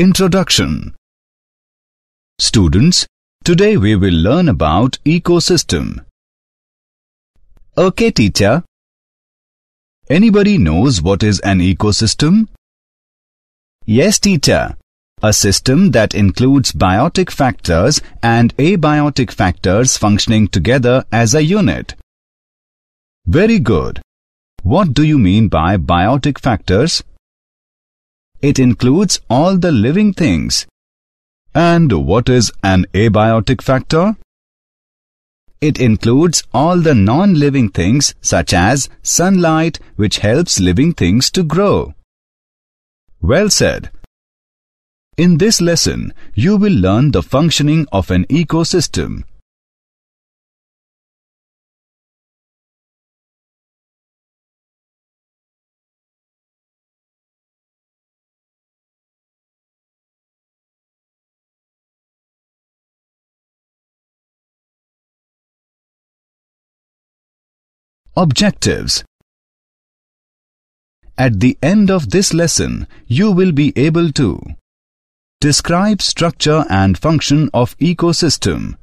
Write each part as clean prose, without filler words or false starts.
Introduction. Students, today we will learn about ecosystem. Okay, teacher. Anybody knows what is an ecosystem? Yes, teacher. A system that includes biotic factors and abiotic factors functioning together as a unit. Very good. What do you mean by biotic factors? It includes all the living things. And what is an abiotic factor? It includes all the non-living things such as sunlight, which helps living things to grow. Well said. In this lesson, you will learn the functioning of an ecosystem. Objectives. At the end of this lesson, you will be able to describe structure and function of ecosystem,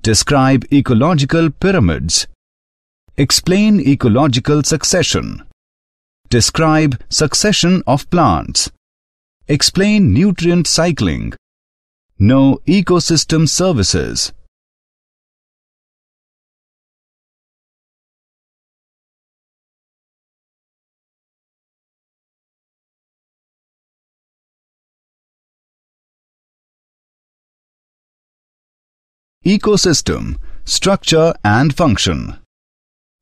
describe ecological pyramids, explain ecological succession, describe succession of plants, explain nutrient cycling, know ecosystem services. Ecosystem, structure and function.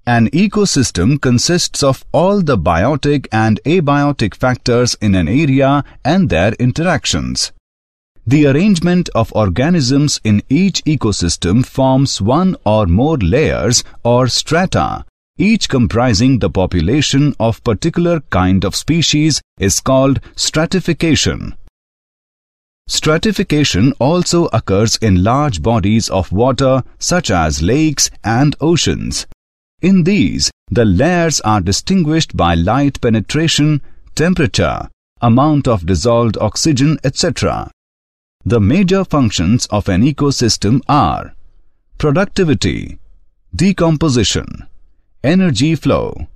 An ecosystem consists of all the biotic and abiotic factors in an area and their interactions. The arrangement of organisms in each ecosystem forms one or more layers or strata, each comprising the population of particular kind of species is called stratification. Stratification also occurs in large bodies of water such as lakes and oceans. In these, the layers are distinguished by light penetration, temperature, amount of dissolved oxygen, etc. The major functions of an ecosystem are productivity, decomposition, energy flow,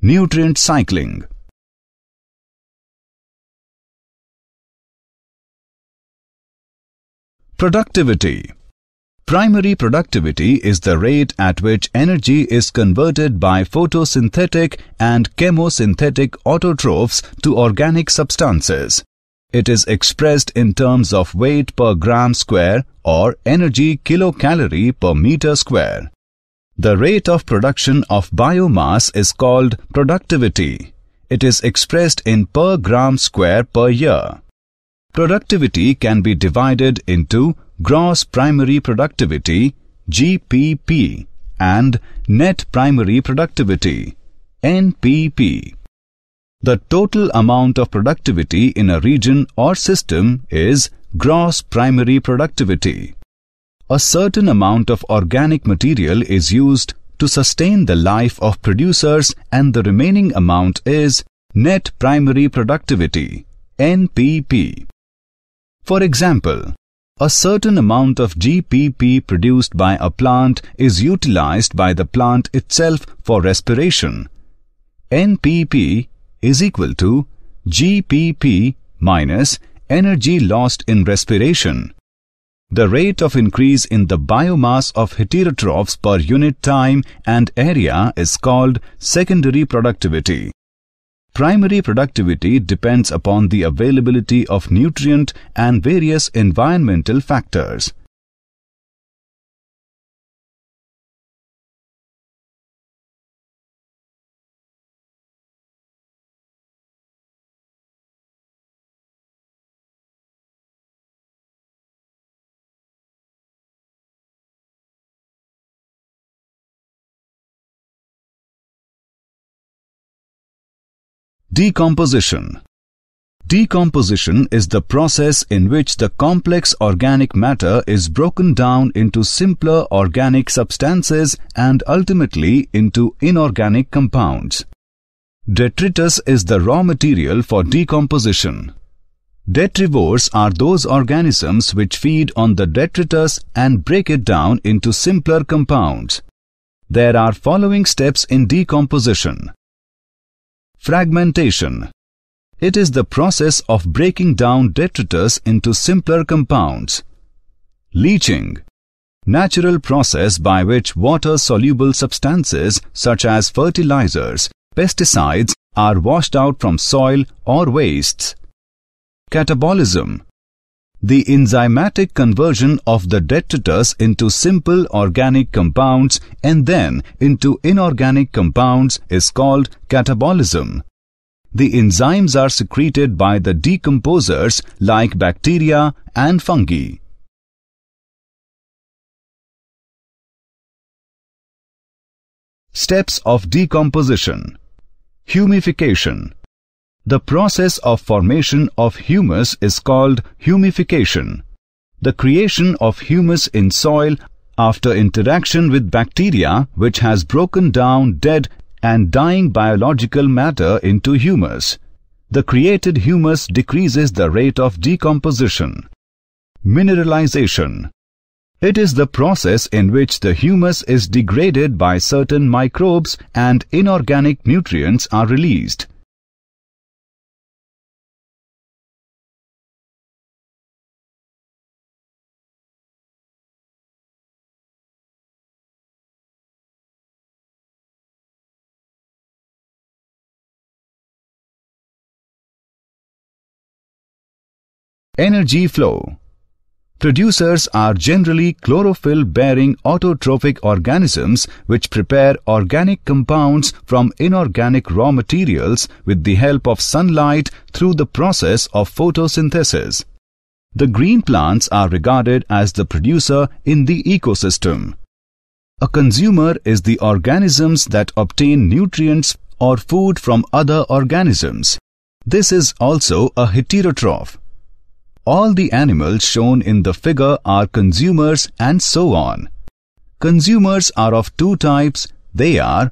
nutrient cycling. Productivity. Primary productivity is the rate at which energy is converted by photosynthetic and chemosynthetic autotrophs to organic substances. It is expressed in terms of weight per gram square or energy kilocalorie per meter square. The rate of production of biomass is called productivity. It is expressed in per gram square per year. Productivity can be divided into gross primary productivity, GPP, and net primary productivity, NPP. The total amount of productivity in a region or system is gross primary productivity. A certain amount of organic material is used to sustain the life of producers and the remaining amount is net primary productivity, NPP. For example, a certain amount of GPP produced by a plant is utilized by the plant itself for respiration. NPP is equal to GPP minus energy lost in respiration. The rate of increase in the biomass of heterotrophs per unit time and area is called secondary productivity. Primary productivity depends upon the availability of nutrient and various environmental factors. Decomposition. Decomposition is the process in which the complex organic matter is broken down into simpler organic substances and ultimately into inorganic compounds. Detritus is the raw material for decomposition. Detrivores are those organisms which feed on the detritus and break it down into simpler compounds. There are following steps in decomposition. Fragmentation. It is the process of breaking down detritus into simpler compounds. Leaching. Natural process by which water-soluble substances such as fertilizers, pesticides are washed out from soil or wastes. Catabolism. The enzymatic conversion of the detritus into simple organic compounds and then into inorganic compounds is called catabolism. The enzymes are secreted by the decomposers like bacteria and fungi. Steps of decomposition. Humification. The process of formation of humus is called humification. The creation of humus in soil after interaction with bacteria which has broken down dead and dying biological matter into humus. The created humus decreases the rate of decomposition. Mineralization. It is the process in which the humus is degraded by certain microbes and inorganic nutrients are released. Energy flow. Producers are generally chlorophyll-bearing autotrophic organisms which prepare organic compounds from inorganic raw materials with the help of sunlight through the process of photosynthesis. The green plants are regarded as the producer in the ecosystem. A consumer is the organisms that obtain nutrients or food from other organisms. This is also a heterotroph. All the animals shown in the figure are consumers and so on. Consumers are of two types. They are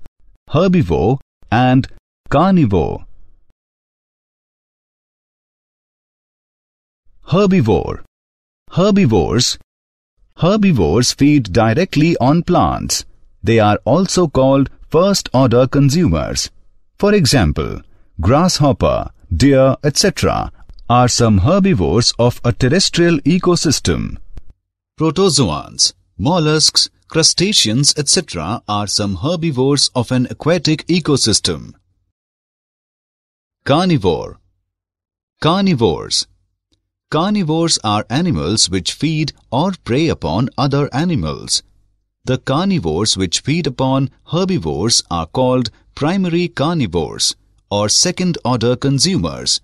herbivore and carnivore. Herbivore. Herbivores feed directly on plants. They are also called first-order consumers. For example, grasshopper, deer, etc. are some herbivores of a terrestrial ecosystem. Protozoans, mollusks, crustaceans, etc. are some herbivores of an aquatic ecosystem. Carnivore. Carnivores are animals which feed or prey upon other animals. The carnivores which feed upon herbivores are called primary carnivores or second-order consumers.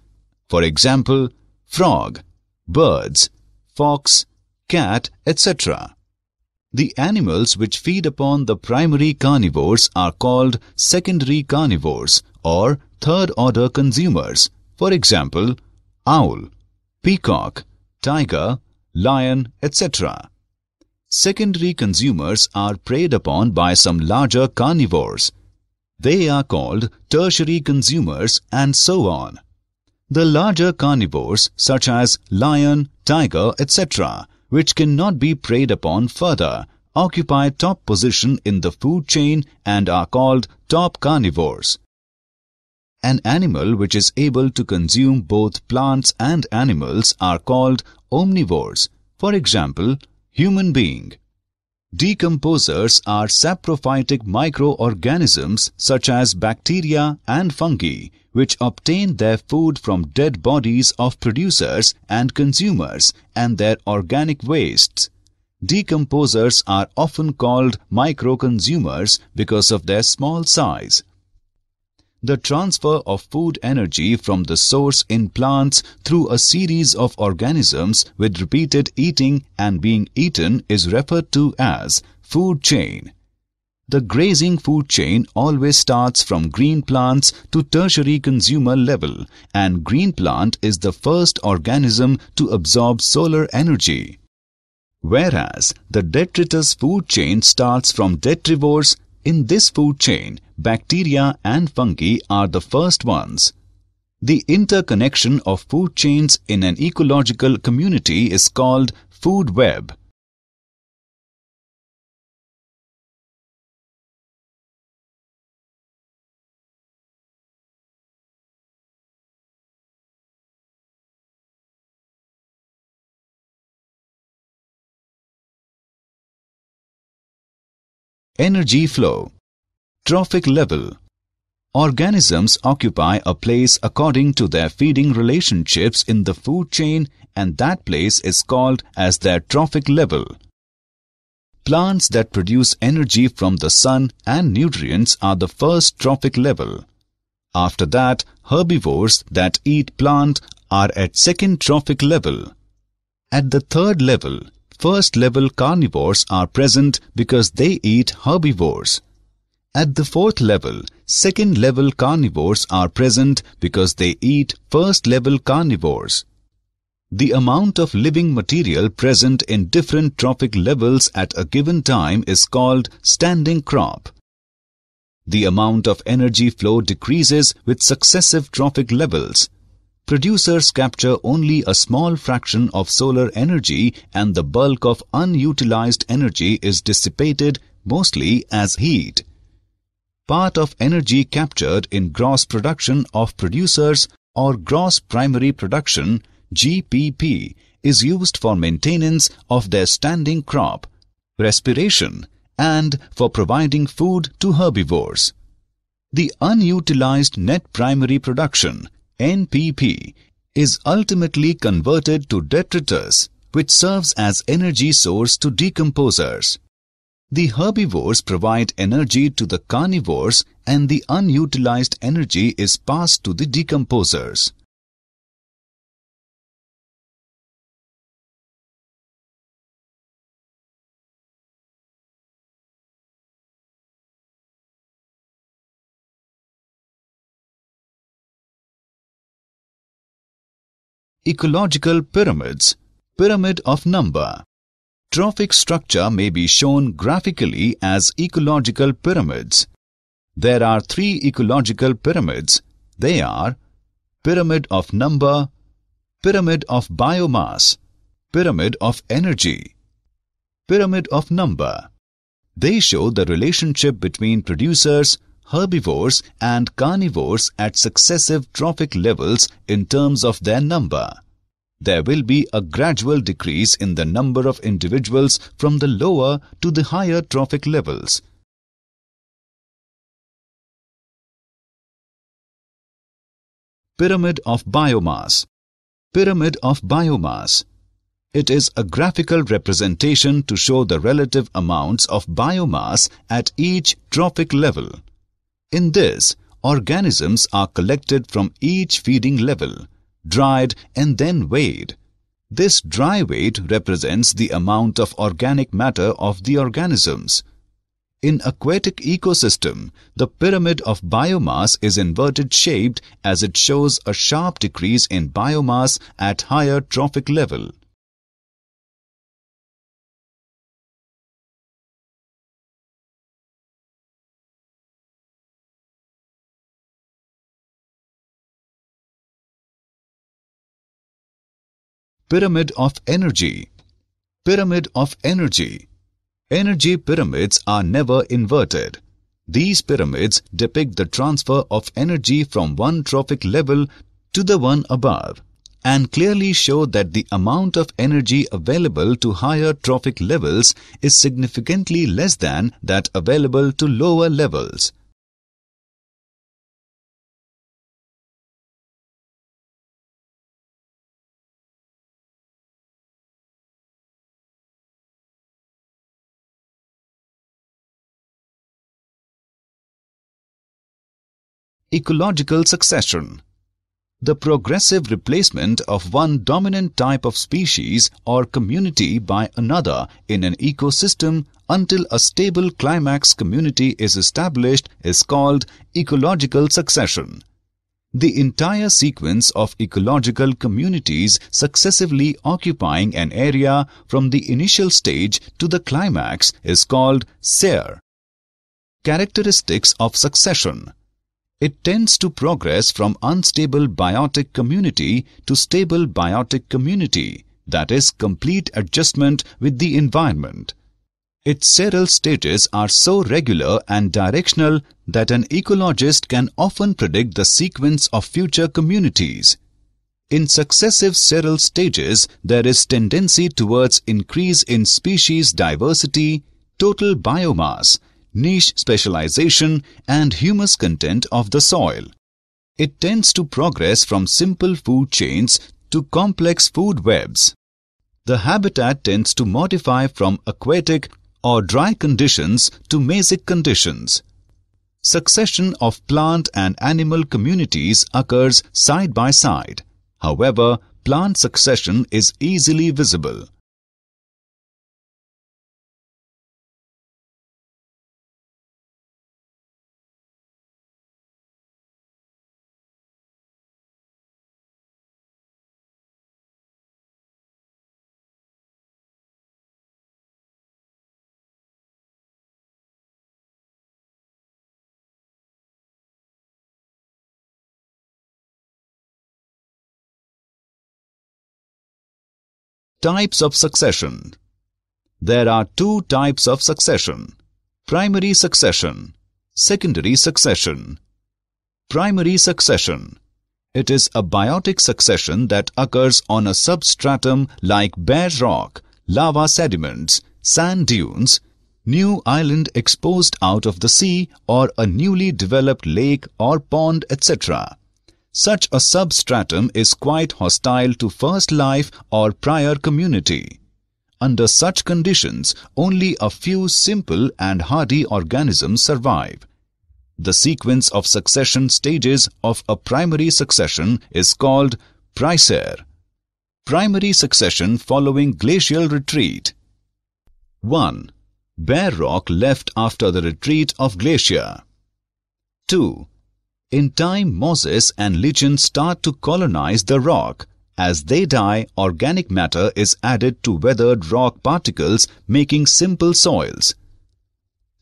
For example, frog, birds, fox, cat, etc. The animals which feed upon the primary carnivores are called secondary carnivores or third-order consumers. For example, owl, peacock, tiger, lion, etc. Secondary consumers are preyed upon by some larger carnivores. They are called tertiary consumers and so on. The larger carnivores such as lion, tiger, etc., which cannot be preyed upon further, occupy top position in the food chain and are called top carnivores. An animal which is able to consume both plants and animals are called omnivores, for example, human being. Decomposers are saprophytic microorganisms such as bacteria and fungi, which obtain their food from dead bodies of producers and consumers and their organic wastes. Decomposers are often called micro-consumers because of their small size. The transfer of food energy from the source in plants through a series of organisms with repeated eating and being eaten is referred to as food chain. The grazing food chain always starts from green plants to tertiary consumer level, and green plant is the first organism to absorb solar energy. Whereas the detritus food chain starts from detrivores, in this food chain, bacteria and fungi are the first ones. The interconnection of food chains in an ecological community is called food web. Energy flow, trophic level. Organisms occupy a place according to their feeding relationships in the food chain, and that place is called as their trophic level. Plants that produce energy from the sun and nutrients are the first trophic level. After that, herbivores that eat plant are at second trophic level. At the third level, first level carnivores are present because they eat herbivores. At the fourth level, second level carnivores are present because they eat first level carnivores. The amount of living material present in different trophic levels at a given time is called standing crop. The amount of energy flow decreases with successive trophic levels. Producers capture only a small fraction of solar energy, and the bulk of unutilized energy is dissipated mostly as heat. Part of energy captured in gross production of producers or gross primary production (GPP) is used for maintenance of their standing crop, respiration, and for providing food to herbivores. The unutilized net primary production NPP is ultimately converted to detritus, which serves as energy source to decomposers. The herbivores provide energy to the carnivores, and the unutilized energy is passed to the decomposers. Ecological pyramids, pyramid of number. Trophic structure may be shown graphically as ecological pyramids. There are three ecological pyramids. They are pyramid of number, pyramid of biomass, pyramid of energy, pyramid of number. They show the relationship between producers, herbivores and carnivores at successive trophic levels in terms of their number. There will be a gradual decrease in the number of individuals from the lower to the higher trophic levels. Pyramid of biomass. Pyramid of biomass. It is a graphical representation to show the relative amounts of biomass at each trophic level. In this, organisms are collected from each feeding level, dried and then weighed. This dry weight represents the amount of organic matter of the organisms. In aquatic ecosystem, the pyramid of biomass is inverted shaped as it shows a sharp decrease in biomass at higher trophic level. Pyramid of energy. Pyramid of energy. Energy pyramids are never inverted. These pyramids depict the transfer of energy from one trophic level to the one above, and clearly show that the amount of energy available to higher trophic levels is significantly less than that available to lower levels. Ecological succession. The progressive replacement of one dominant type of species or community by another in an ecosystem until a stable climax community is established is called ecological succession. The entire sequence of ecological communities successively occupying an area from the initial stage to the climax is called sere. Characteristics of succession. it tends to progress from unstable biotic community to stable biotic community, that is, complete adjustment with the environment. Its several stages are so regular and directional that an ecologist can often predict the sequence of future communities. In successive several stages, there is tendency towards increase in species diversity, total biomass, niche specialization, and humus content of the soil. It tends to progress from simple food chains to complex food webs. The habitat tends to modify from aquatic or dry conditions to mesic conditions. Succession of plant and animal communities occurs side by side. However, plant succession is easily visible. Types of succession. There are two types of succession: primary succession, secondary succession. Primary succession. It is a biotic succession that occurs on a substratum like bare rock, lava sediments, sand dunes, new island exposed out of the sea, or a newly developed lake or pond, etc. Such a substratum is quite hostile to first life or prior community. Under such conditions, only a few simple and hardy organisms survive. The sequence of succession stages of a primary succession is called prisaire. Primary succession following glacial retreat. 1. Bare rock left after the retreat of glacier. 2. In time, mosses and lichens start to colonize the rock. As they die, organic matter is added to weathered rock particles, making simple soils.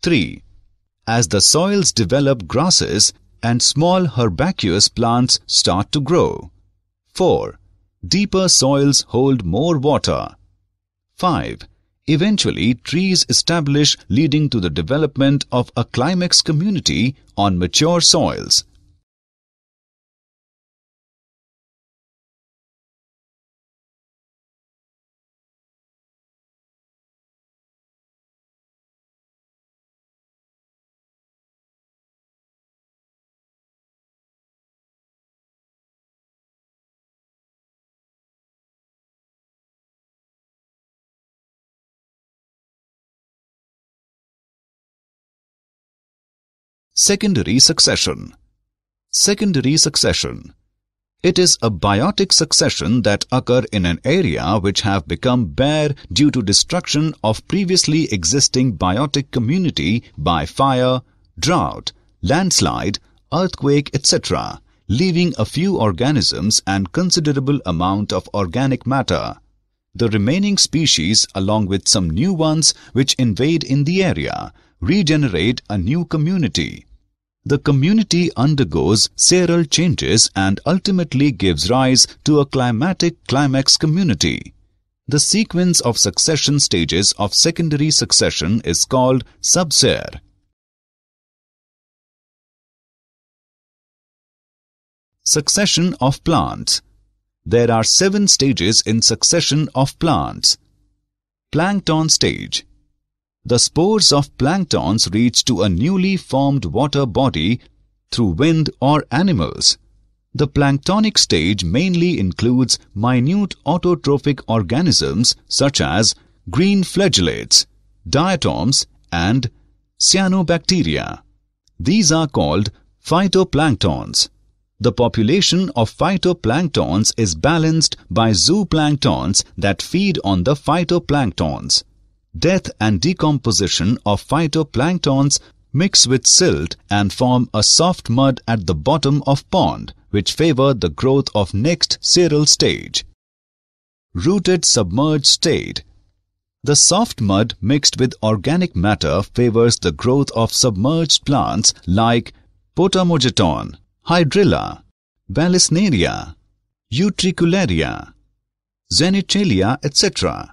3. As the soils develop, grasses and small herbaceous plants start to grow. 4. Deeper soils hold more water. 5. Eventually, trees establish, leading to the development of a climax community on mature soils. Secondary succession. Secondary succession. It is a biotic succession that occurs in an area which have become bare due to destruction of previously existing biotic community by fire, drought, landslide, earthquake, etc., leaving a few organisms and considerable amount of organic matter. The remaining species, along with some new ones which invade in the area, regenerate a new community. The community undergoes several changes and ultimately gives rise to a climatic climax community. The sequence of succession stages of secondary succession is called subsere. Succession of plants. There are 7 stages in succession of plants. Plankton stage. The spores of planktons reach to a newly formed water body through wind or animals. The planktonic stage mainly includes minute autotrophic organisms such as green flagellates, diatoms, and cyanobacteria. These are called phytoplanktons. The population of phytoplanktons is balanced by zooplanktons that feed on the phytoplanktons. Death and decomposition of phytoplanktons mix with silt and form a soft mud at the bottom of pond, which favor the growth of next seral stage. Rooted submerged state. The soft mud mixed with organic matter favors the growth of submerged plants like Potamogeton, Hydrilla, Vallisneria, Utricularia, Zannichellia, etc.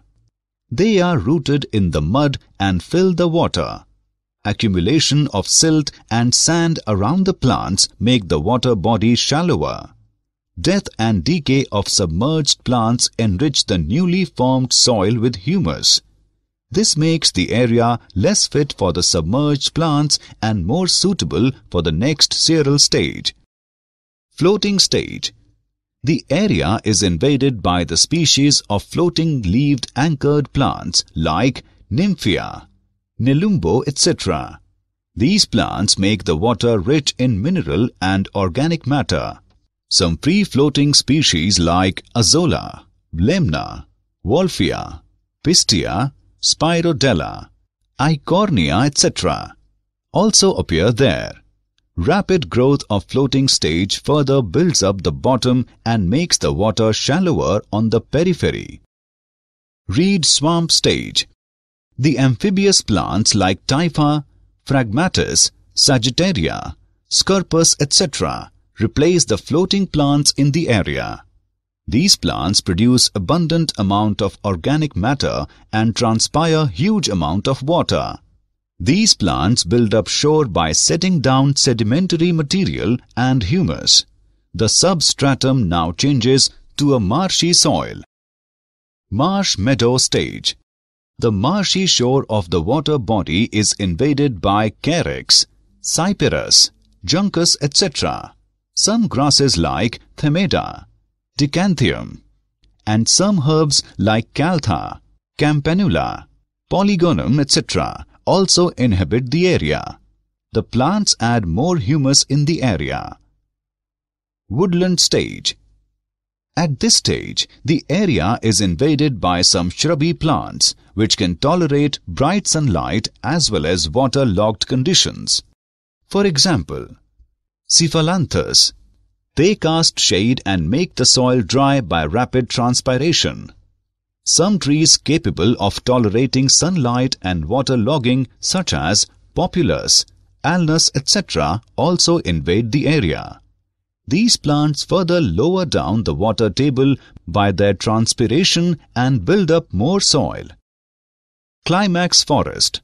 They are rooted in the mud and fill the water. Accumulation of silt and sand around the plants make the water body shallower. Death and decay of submerged plants enrich the newly formed soil with humus. This makes the area less fit for the submerged plants and more suitable for the next ceral stage. Floating stage. The area is invaded by the species of floating leaved anchored plants like Nymphaea, Nelumbo, etc. These plants make the water rich in mineral and organic matter. Some free-floating species like Azolla, Lemna, Wolffia, Pistia, Spirodella, Icornia, etc. also appear there. Rapid growth of floating stage further builds up the bottom and makes the water shallower on the periphery. Reed swamp stage. The amphibious plants like Typha, Phragmites, Sagittaria, Scirpus, etc. replace the floating plants in the area. These plants produce abundant amount of organic matter and transpire huge amount of water. These plants build up shore by setting down sedimentary material and humus. The substratum now changes to a marshy soil. Marsh meadow stage. The marshy shore of the water body is invaded by Carex, Cyperus, Juncus, etc., some grasses like Themeda, Dicanthium, and some herbs like Caltha, Campanula, Polygonum, etc. also inhabit the area. The plants add more humus in the area. Woodland stage. At this stage, the area is invaded by some shrubby plants which can tolerate bright sunlight as well as water-logged conditions. For example, Cephalanthus. They cast shade and make the soil dry by rapid transpiration. Some trees capable of tolerating sunlight and water logging such as Populus, Alnus, etc. also invade the area. These plants further lower down the water table by their transpiration and build up more soil. Climax forest.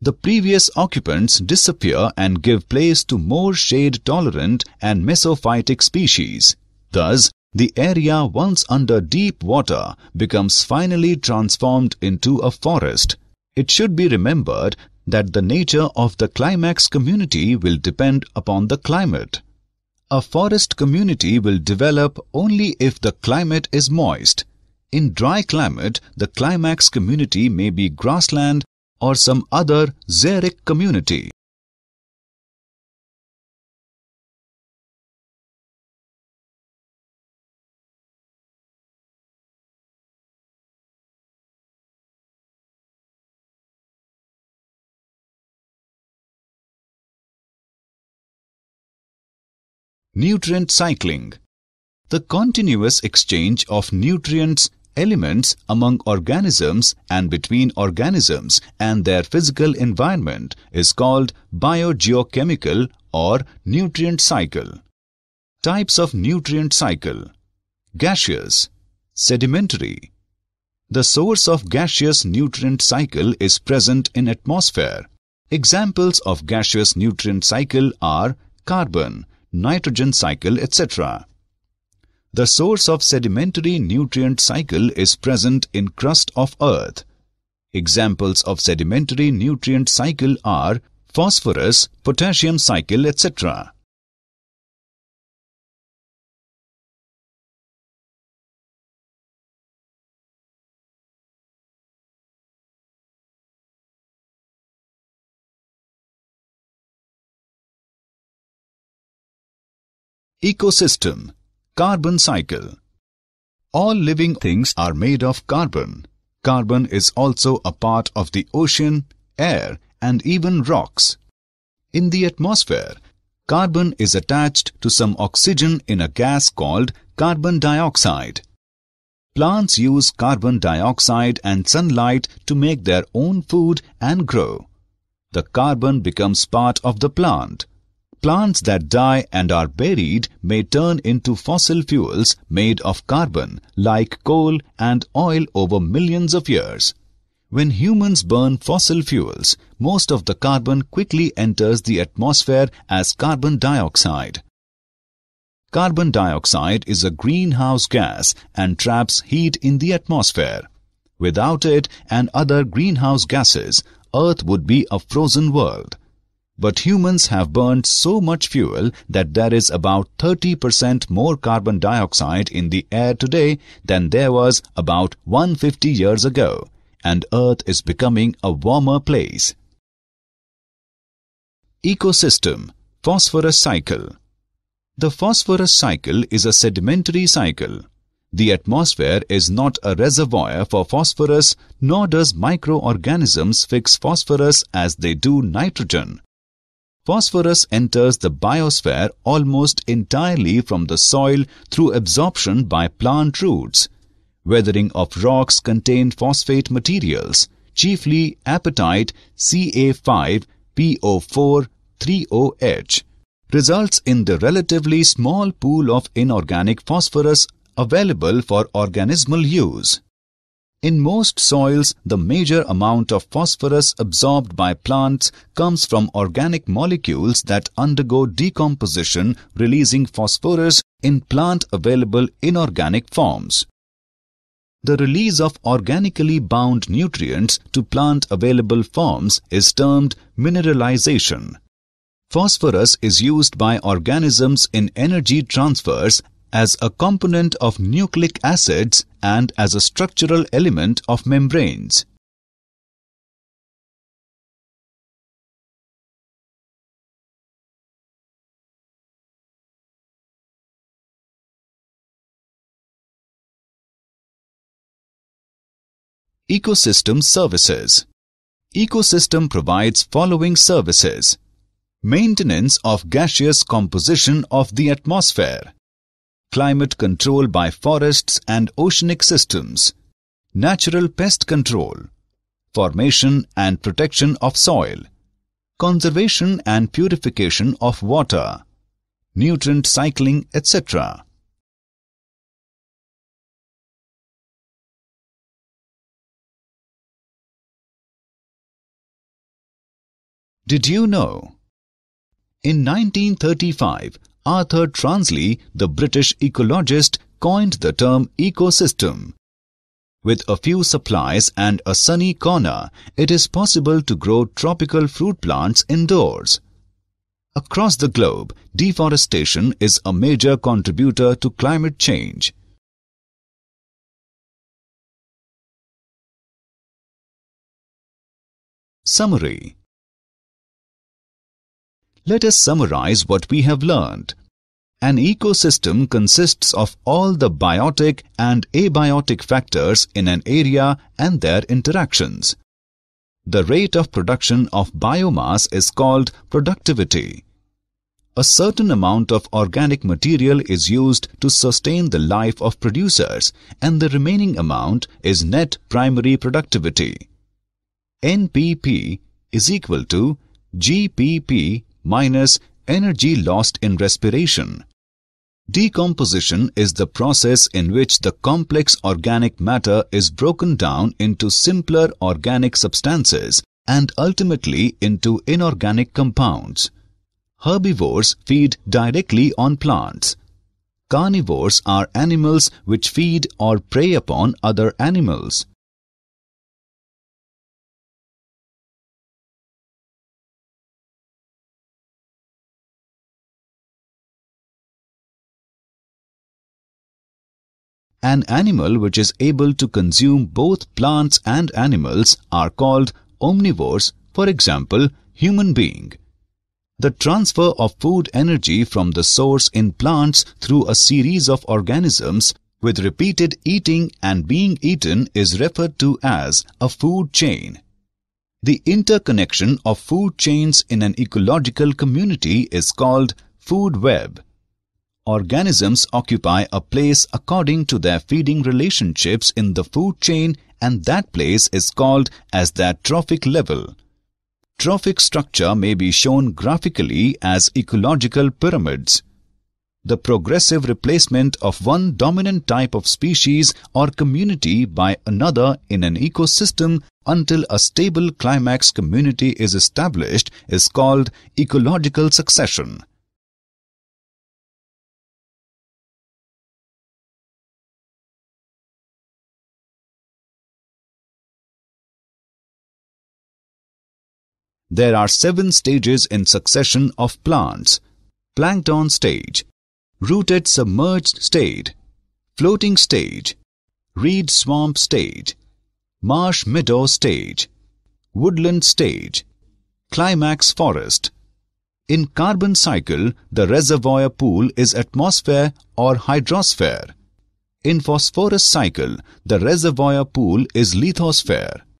The previous occupants disappear and give place to more shade-tolerant and mesophytic species. Thus, the area once under deep water becomes finally transformed into a forest. It should be remembered that the nature of the climax community will depend upon the climate. A forest community will develop only if the climate is moist. In dry climate, the climax community may be grassland or some other xeric community. Nutrient cycling. The continuous exchange of nutrients, elements among organisms and between organisms and their physical environment is called biogeochemical or nutrient cycle. Types of nutrient cycle. Gaseous, sedimentary. The source of gaseous nutrient cycle is present in atmosphere. Examples of gaseous nutrient cycle are carbon, nitrogen cycle, etc. The source of sedimentary nutrient cycle is present in crust of earth. Examples of sedimentary nutrient cycle are phosphorus, potassium cycle, etc. Ecosystem. Carbon cycle. All living things are made of carbon. Carbon is also a part of the ocean, air, and even rocks. In the atmosphere, carbon is attached to some oxygen in a gas called carbon dioxide. Plants use carbon dioxide and sunlight to make their own food and grow. The carbon becomes part of the plant. Plants that die and are buried may turn into fossil fuels made of carbon, like coal and oil, over millions of years. When humans burn fossil fuels, most of the carbon quickly enters the atmosphere as carbon dioxide. Carbon dioxide is a greenhouse gas and traps heat in the atmosphere. Without it and other greenhouse gases, Earth would be a frozen world. But humans have burned so much fuel that there is about 30% more carbon dioxide in the air today than there was about 150 years ago, and Earth is becoming a warmer place. Ecosystem: phosphorus cycle. The phosphorus cycle is a sedimentary cycle. The atmosphere is not a reservoir for phosphorus, nor does microorganisms fix phosphorus as they do nitrogen. Phosphorus enters the biosphere almost entirely from the soil through absorption by plant roots. Weathering of rocks contain phosphate materials, chiefly apatite, Ca5PO4-3OH, results in the relatively small pool of inorganic phosphorus available for organismal use. In most soils, the major amount of phosphorus absorbed by plants comes from organic molecules that undergo decomposition, releasing phosphorus in plant-available inorganic forms. The release of organically bound nutrients to plant-available forms is termed mineralization. Phosphorus is used by organisms in energy transfers as a component of nucleic acids and as a structural element of membranes. Ecosystem services. Ecosystem provides following services: maintenance of gaseous composition of the atmosphere, climate control by forests and oceanic systems, natural pest control, formation and protection of soil, conservation and purification of water, nutrient cycling, etc. Did you know? In 1935, Arthur Tansley, the British ecologist, coined the term ecosystem. With a few supplies and a sunny corner, it is possible to grow tropical fruit plants indoors. Across the globe, deforestation is a major contributor to climate change. Summary. Let us summarize what we have learned. An ecosystem consists of all the biotic and abiotic factors in an area and their interactions. The rate of production of biomass is called productivity. A certain amount of organic material is used to sustain the life of producers, and the remaining amount is net primary productivity. NPP is equal to GPP minus energy lost in respiration. Decomposition is the process in which the complex organic matter is broken down into simpler organic substances and ultimately into inorganic compounds. Herbivores feed directly on plants. Carnivores are animals which feed or prey upon other animals. An animal which is able to consume both plants and animals are called omnivores, for example, human being. The transfer of food energy from the source in plants through a series of organisms with repeated eating and being eaten is referred to as a food chain. The interconnection of food chains in an ecological community is called food web. Organisms occupy a place according to their feeding relationships in the food chain, and that place is called as their trophic level. Trophic structure may be shown graphically as ecological pyramids. The progressive replacement of one dominant type of species or community by another in an ecosystem until a stable climax community is established is called ecological succession. There are 7 stages in succession of plants: plankton stage, rooted submerged stage, floating stage, reed swamp stage, marsh meadow stage, woodland stage, climax forest. In carbon cycle, the reservoir pool is atmosphere or hydrosphere. In phosphorus cycle, the reservoir pool is lithosphere.